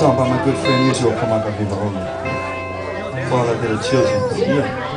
Song by my good friend Israel, come up and be my holy. For all our little children. Yeah.